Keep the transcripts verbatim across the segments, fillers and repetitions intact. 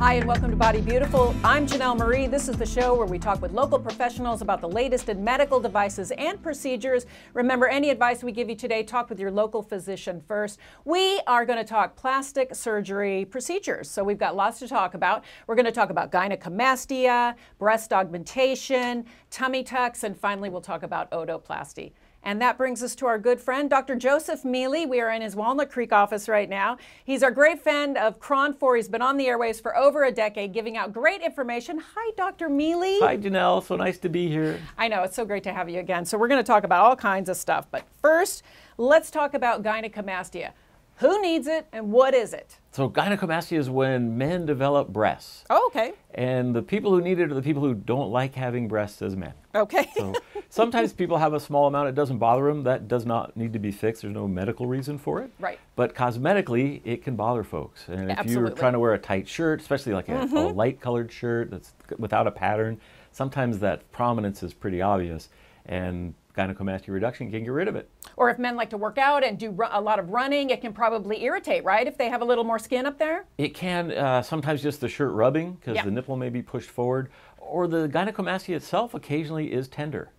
Hi, and welcome to Body Beautiful. I'm Janelle Marie. This is the show where we talk with local professionals about the latest in medical devices and procedures. Remember, any advice we give you today, talk with your local physician first. We are going to talk plastic surgery procedures, so we've got lots to talk about. We're going to talk about gynecomastia, breast augmentation, tummy tucks, and finally we'll talk about otoplasty. And that brings us to our good friend, Doctor Joseph Mele. We are in his Walnut Creek office right now. He's our great friend of Kron four. He's been on the airwaves for over a decade, giving out great information. Hi, Doctor Mele. Hi, Janelle. So nice to be here. I know. It's so great to have you again. So we're going to talk about all kinds of stuff. But first, let's talk about gynecomastia. Who needs it and what is it? So gynecomastia is when men develop breasts. Oh, okay. And the people who need it are the people who don't like having breasts as men. Okay. So sometimes people have a small amount. It doesn't bother them. That does not need to be fixed. There's no medical reason for it. Right. But cosmetically, it can bother folks. And if Absolutely. You're trying to wear a tight shirt, especially like a, mm-hmm. a light-colored shirt that's without a pattern, sometimes that prominence is pretty obvious. And gynecomastia reduction can get rid of it. Or if men like to work out and do a lot of running, it can probably irritate, right? If they have a little more skin up there? It can. Uh, sometimes just the shirt rubbing because yeah. the nipple may be pushed forward. Or the gynecomastia itself occasionally is tender.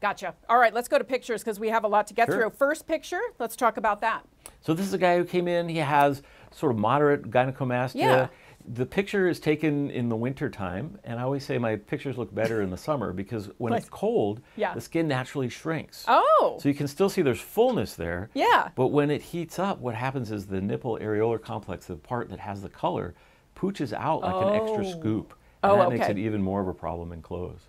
Gotcha. All right, let's go to pictures because we have a lot to get sure. through. First picture, let's talk about that. So this is a guy who came in. He has sort of moderate gynecomastia. Yeah. The picture is taken in the winter time, and I always say my pictures look better in the summer because when but, it's cold, yeah. the skin naturally shrinks. Oh! So you can still see there's fullness there. Yeah. But when it heats up, what happens is the nipple areolar complex, the part that has the color, pooches out like oh. an extra scoop. And oh, that okay. makes it even more of a problem in clothes.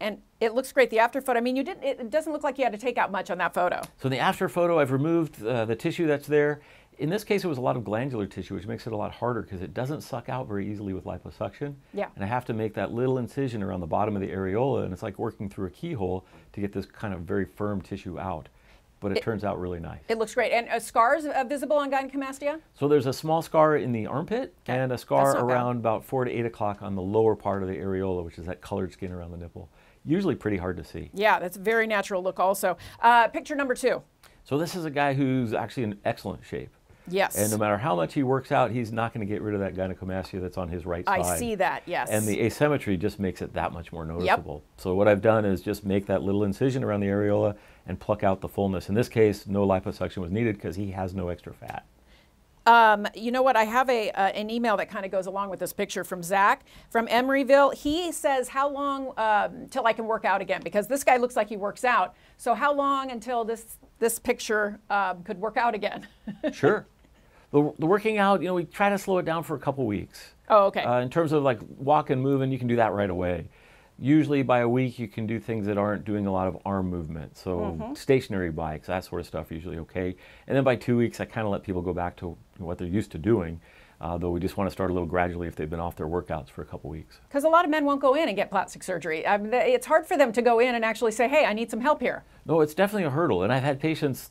And it looks great. The after photo, I mean, you didn't. It doesn't look like you had to take out much on that photo. So in the after photo, I've removed uh, the tissue that's there. In this case, it was a lot of glandular tissue, which makes it a lot harder because it doesn't suck out very easily with liposuction. Yeah. And I have to make that little incision around the bottom of the areola, and it's like working through a keyhole to get this kind of very firm tissue out. But it, it turns out really nice. It looks great. And uh, scars uh, visible on gynecomastia? So there's a small scar in the armpit okay. and a scar around bad. about four to eight o'clock on the lower part of the areola, which is that colored skin around the nipple. Usually pretty hard to see. Yeah, that's a very natural look also. Uh, picture number two. So this is a guy who's actually in excellent shape. Yes. And no matter how much he works out, he's not going to get rid of that gynecomastia that's on his right side. I see that, yes. And the asymmetry just makes it that much more noticeable. Yep. So what I've done is just make that little incision around the areola and pluck out the fullness. In this case, no liposuction was needed because he has no extra fat. Um, you know what? I have a uh, an email that kind of goes along with this picture from Zach from Emeryville. He says, how long um, till I can work out again? Because this guy looks like he works out. So how long until this, this picture um, could work out again? Sure. The, the working out, you know, we try to slow it down for a couple weeks. Oh, okay. Uh, in terms of like walk and moving, you can do that right away. Usually by a week, you can do things that aren't doing a lot of arm movement. So mm-hmm. stationary bikes, that sort of stuff, usually okay. And then by two weeks, I kind of let people go back to what they're used to doing, uh, though we just want to start a little gradually if they've been off their workouts for a couple weeks. Because a lot of men won't go in and get plastic surgery. I mean, it's hard for them to go in and actually say, hey, I need some help here. No, it's definitely a hurdle. And I've had patients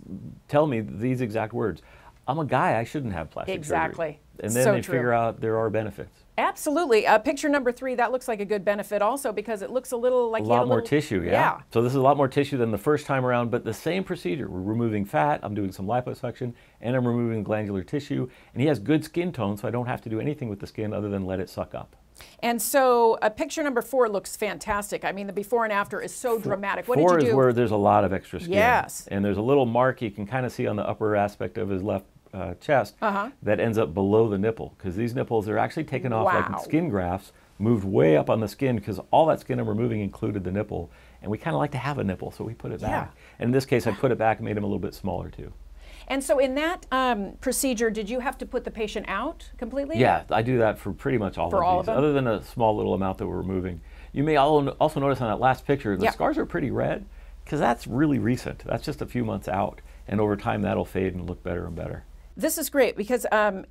tell me these exact words. I'm a guy, I shouldn't have plastic exactly. surgery. Exactly. And then so they true. figure out there are benefits. Absolutely. Uh, picture number three, that looks like a good benefit also because it looks a little like... A lot a more little, tissue, yeah. yeah. So this is a lot more tissue than the first time around, but the same procedure. We're removing fat, I'm doing some liposuction, and I'm removing glandular tissue. And he has good skin tone, so I don't have to do anything with the skin other than let it suck up. And so uh, picture number four looks fantastic. I mean, the before and after is so dramatic. What did you do? Four is where there's a lot of extra skin. Yes. And there's a little mark you can kind of see on the upper aspect of his left Uh, chest uh-huh. that ends up below the nipple because these nipples are actually taken off wow. like skin grafts, moved way up on the skin because all that skin I'm removing included the nipple, and we kind of like to have a nipple, so we put it yeah. back. And in this case, I put it back and made him a little bit smaller too. And so in that um, procedure, did you have to put the patient out completely? Yeah, I do that for pretty much all, for of, all these, of them, other than a small little amount that we're removing. You may also notice on that last picture, the yeah. scars are pretty red because that's really recent. That's just a few months out, and over time that'll fade and look better and better. This is great because um,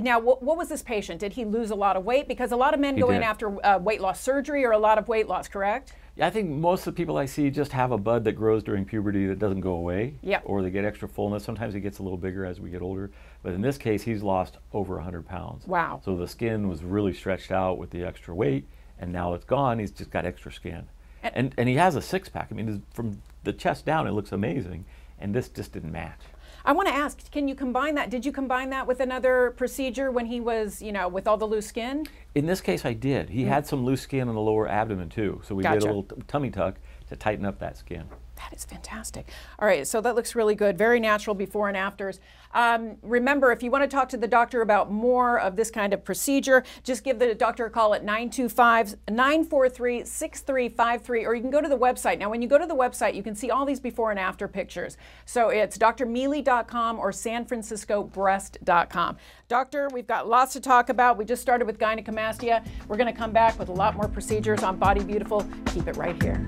now what, what was this patient? Did he lose a lot of weight? Because a lot of men he go did. in after uh, weight loss surgery or a lot of weight loss, correct? Yeah, I think most of the people I see just have a bud that grows during puberty that doesn't go away. Yep. Or they get extra fullness. Sometimes it gets a little bigger as we get older. But in this case, he's lost over one hundred pounds. Wow. So the skin was really stretched out with the extra weight, and now it's gone. He's just got extra skin. And, and, and he has a six pack. I mean, from the chest down, it looks amazing. And this just didn't match. I want to ask, can you combine that? Did you combine that with another procedure when he was, you know, with all the loose skin? In this case, I did. He mm. had some loose skin on the lower abdomen, too. So we gotcha. did a little t tummy tuck to tighten up that skin. That is fantastic. All right, so that looks really good. Very natural before and afters. Um, remember, if you want to talk to the doctor about more of this kind of procedure, just give the doctor a call at nine two five, nine four three, six three five three, or you can go to the website. Now, when you go to the website, you can see all these before and after pictures. So it's D R mele dot com or san francisco breast dot com. Doctor, we've got lots to talk about. We just started with gynecomastia. We're going to come back with a lot more procedures on Body Beautiful. Keep it right here.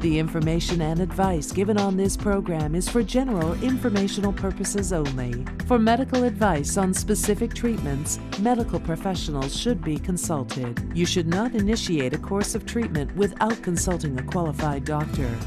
The information and advice given on this program is for general informational purposes only. For medical advice on specific treatments, medical professionals should be consulted. You should not initiate a course of treatment without consulting a qualified doctor.